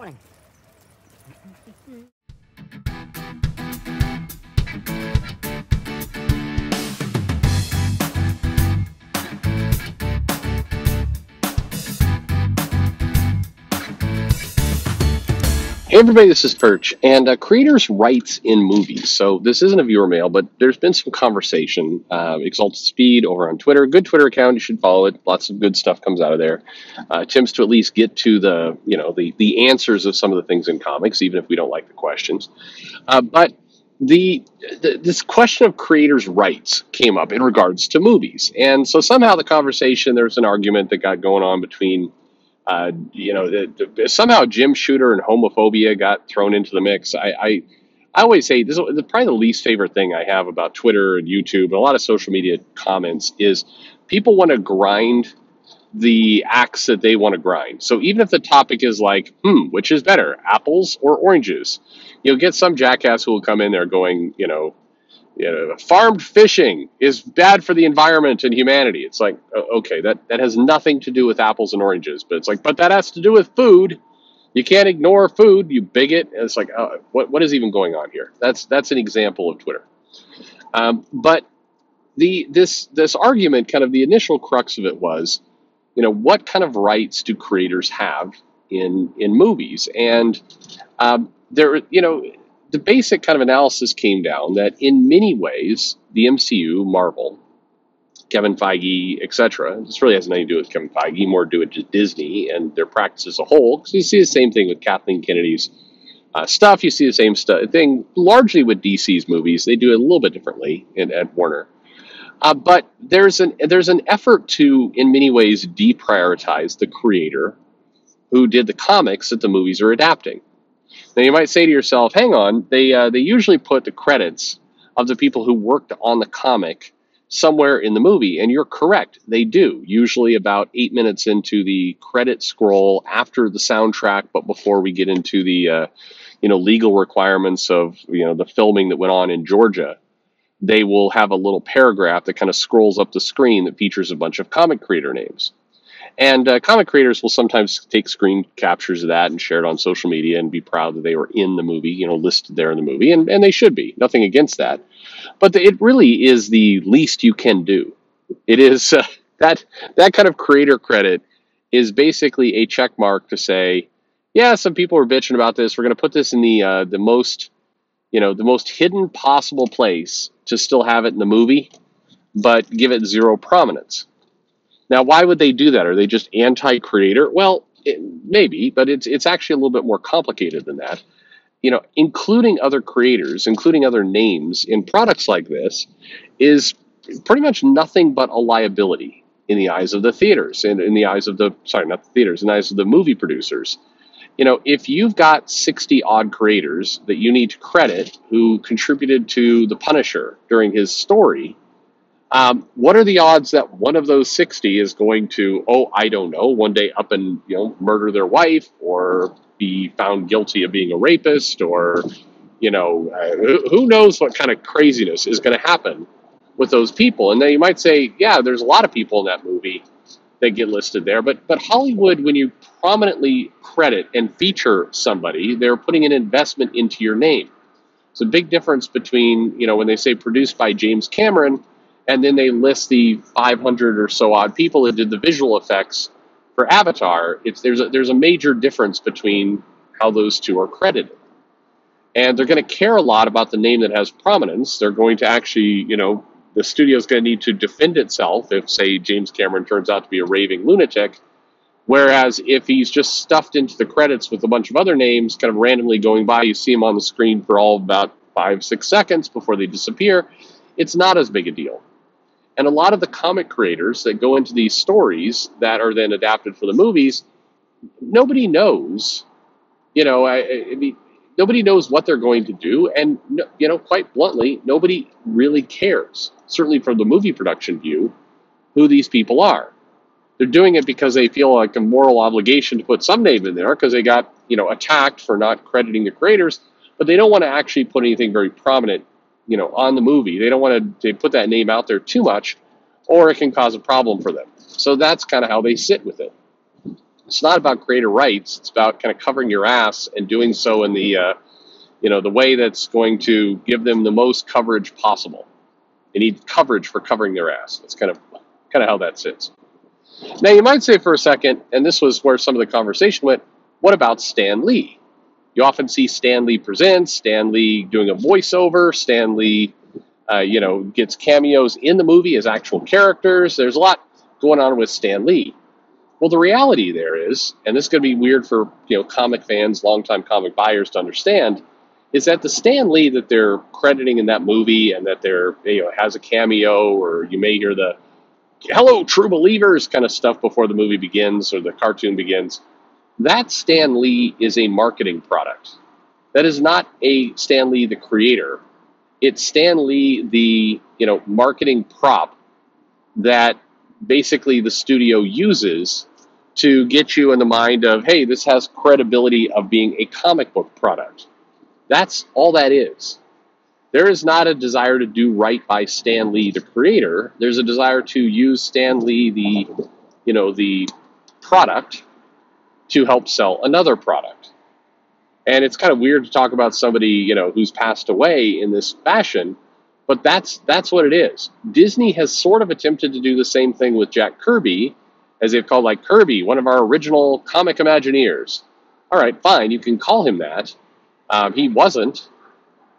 disappointing. Hey everybody, this is Perch, and creators' rights in movies. So this isn't a viewer mail, but there's been some conversation. Exalted Speed over on Twitter, good Twitter account, you should follow it. Lots of good stuff comes out of there. Attempts to at least get to the, you know, the answers of some of the things in comics, even if we don't like the questions. But this question of creators' rights came up in regards to movies, and so somehow the conversation, there's an argument that got going on between. Somehow Jim Shooter and homophobia got thrown into the mix. I always say this is probably the least favorite thing I have about Twitter and YouTube and a lot of social media comments is people want to grind the axe that they want to grind. So even if the topic is like, which is better, apples or oranges, you'll get some jackass who will come in there going, you know, farmed fishing is bad for the environment and humanity. It's like, okay, that has nothing to do with apples and oranges, but it's like, but that has to do with food. You can't ignore food, you bigot. And it's like, what is even going on here? That's an example of Twitter. But this argument, kind of the initial crux of it was, you know, what kind of rights do creators have in movies? And the basic kind of analysis came down that in many ways, the MCU, Marvel, Kevin Feige, etc. This really has nothing to do with Kevin Feige, more to do with Disney and their practice as a whole. Because you see the same thing with Kathleen Kennedy's stuff. You see the same thing largely with DC's movies. They do it a little bit differently at Warner. But there's an effort to, in many ways, deprioritize the creator who did the comics that the movies are adapting. Now, you might say to yourself, hang on, they usually put the credits of the people who worked on the comic somewhere in the movie, and you're correct, they do, usually about 8 minutes into the credit scroll after the soundtrack, but before we get into the, legal requirements of, the filming that went on in Georgia, they will have a little paragraph that kind of scrolls up the screen that features a bunch of comic creator names. And comic creators will sometimes take screen captures of that and share it on social media and be proud that they were in the movie, listed there in the movie. And they should be. Nothing against that. But it really is the least you can do. It is that kind of creator credit is basically a check mark to say, yeah, some people are bitching about this. We're going to put this in the most hidden possible place to still have it in the movie, but give it zero prominence. Now, why would they do that? Are they just anti-creator? Well, maybe, but it's actually a little bit more complicated than that. Including other creators, including other names in products like this is pretty much nothing but a liability in the eyes of the theaters, and in the eyes of the, sorry, not the theaters, in the eyes of the movie producers. If you've got 60-odd creators that you need to credit who contributed to The Punisher during his story, what are the odds that one of those 60 is going to, I don't know, one day up and, murder their wife or be found guilty of being a rapist or, who knows what kind of craziness is going to happen with those people. And then you might say, yeah, there's a lot of people in that movie that get listed there. But Hollywood, when you prominently credit and feature somebody, they're putting an investment into your name. It's a big difference between, when they say produced by James Cameron, and then they list the 500 or so odd people that did the visual effects for Avatar. There's a major difference between how those two are credited. And they're going to care a lot about the name that has prominence. They're going to actually, the studio's going to need to defend itself if, say, James Cameron turns out to be a raving lunatic. Whereas if he's just stuffed into the credits with a bunch of other names kind of randomly going by, you see him on the screen for all about 5-6 seconds before they disappear, it's not as big a deal. And a lot of the comic creators that go into these stories that are then adapted for the movies, nobody knows, nobody knows what they're going to do. And, quite bluntly, nobody really cares, certainly from the movie production view, who these people are. They're doing it because they feel like a moral obligation to put some name in there because they got, attacked for not crediting the creators, but they don't want to actually put anything very prominent on the movie. They don't want to put that name out there too much, or it can cause a problem for them. So that's kind of how they sit with it. it's not about creator rights. It's about kind of covering your ass and doing so in the, you know, the way that's going to give them the most coverage possible. They need coverage for covering their ass. That's kind of how that sits. Now, you might say for a second, and this was where some of the conversation went, what about Stan Lee? You often see Stan Lee presents, Stan Lee doing a voiceover, Stan Lee, you know, gets cameos in the movie as actual characters. There's a lot going on with Stan Lee. Well, the reality there is, and this is going to be weird for, you know, comic fans, longtime comic buyers to understand, is that the Stan Lee that they're crediting in that movie and that they're, you know, has a cameo, or you may hear the "Hello, true believers" kind of stuff before the movie begins or the cartoon begins, that Stan Lee is a marketing product. That is not a Stan Lee the creator. It's Stan Lee the, you know, marketing prop that basically the studio uses to get you in the mind of, hey, this has credibility of being a comic book product. That's all that is. There is not a desire to do right by Stan Lee the creator. There's a desire to use Stan Lee the, you know, the product to help sell another product. And it's kind of weird to talk about somebody, you know, who's passed away in this fashion, but that's what it is. Disney has sort of attempted to do the same thing with Jack Kirby, as they've called, like, Kirby, one of our original comic Imagineers. All right, fine, you can call him that. He wasn't,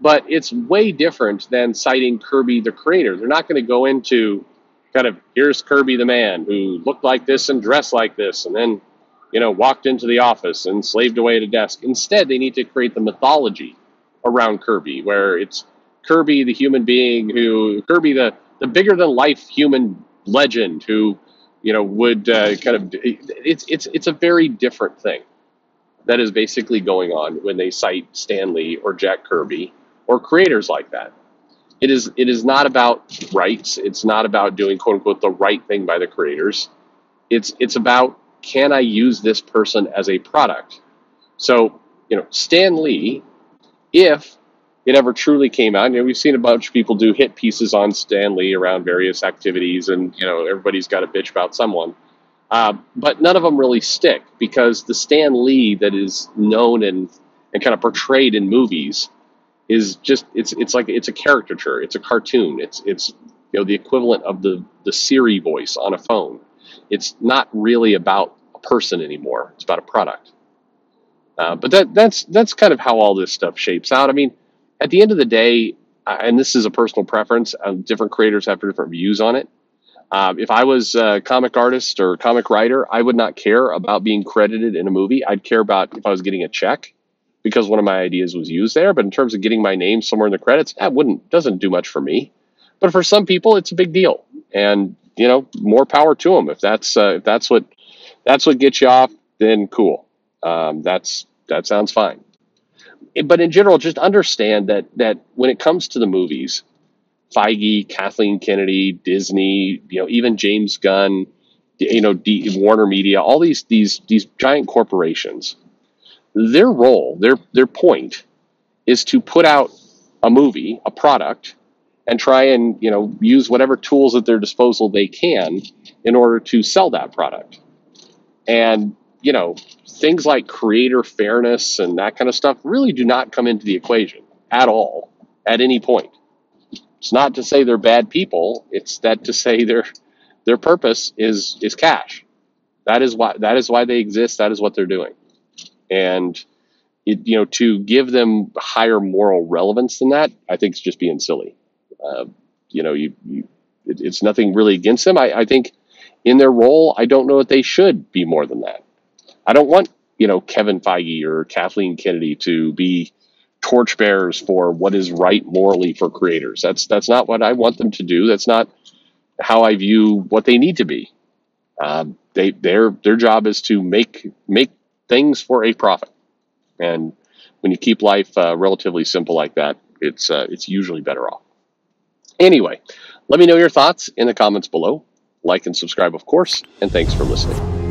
but it's way different than citing Kirby the creator. They're not going to go into kind of, here's Kirby the man who looked like this and dressed like this and then, you know, walked into the office and slaved away at a desk. Instead, they need to create the mythology around Kirby, where it's Kirby the human being who, Kirby the bigger-than-life human legend who, you know, would kind of, it's a very different thing that is basically going on when they cite Stan Lee or Jack Kirby or creators like that. It is not about rights. It's not about doing, quote-unquote, the right thing by the creators. It's about, can I use this person as a product? So, you know, Stan Lee, if it ever truly came out, you know, we've seen a bunch of people do hit pieces on Stan Lee around various activities, and, you know, everybody's got a bitch about someone. But none of them really stick, because the Stan Lee that is known and kind of portrayed in movies is just, it's like, it's a caricature, it's a cartoon, it's you know, the equivalent of the Siri voice on a phone. It's not really about a person anymore. It's about a product. But that's kind of how all this stuff shapes out. I mean, at the end of the day, and this is a personal preference, different creators have different views on it. If I was a comic artist or comic writer, I would not care about being credited in a movie. I'd care about if I was getting a check because one of my ideas was used there. But in terms of getting my name somewhere in the credits, that doesn't do much for me. But for some people, it's a big deal, and, you know, more power to them. If that's what gets you off, then cool. That sounds fine. But in general, just understand that when it comes to the movies, Feige, Kathleen Kennedy, Disney, you know, even James Gunn, you know, Warner Media, all these giant corporations, their role, their point is to put out a movie, a product, and try and, you know, use whatever tools at their disposal they can in order to sell that product. And, you know, things like creator fairness and that kind of stuff really do not come into the equation at all at any point. It's not to say they're bad people. It's that to say their purpose is cash. That is why they exist. That is what they're doing. And, you know, to give them higher moral relevance than that, I think it's just being silly. You know, it's nothing really against them. I think in their role, I don't know that they should be more than that. I don't want, you know, Kevin Feige or Kathleen Kennedy to be torchbearers for what is right morally for creators. That's not what I want them to do. That's not how I view what they need to be. Their job is to make things for a profit. And when you keep life relatively simple like that, it's usually better off. Anyway, let me know your thoughts in the comments below. Like and subscribe, of course, and thanks for listening.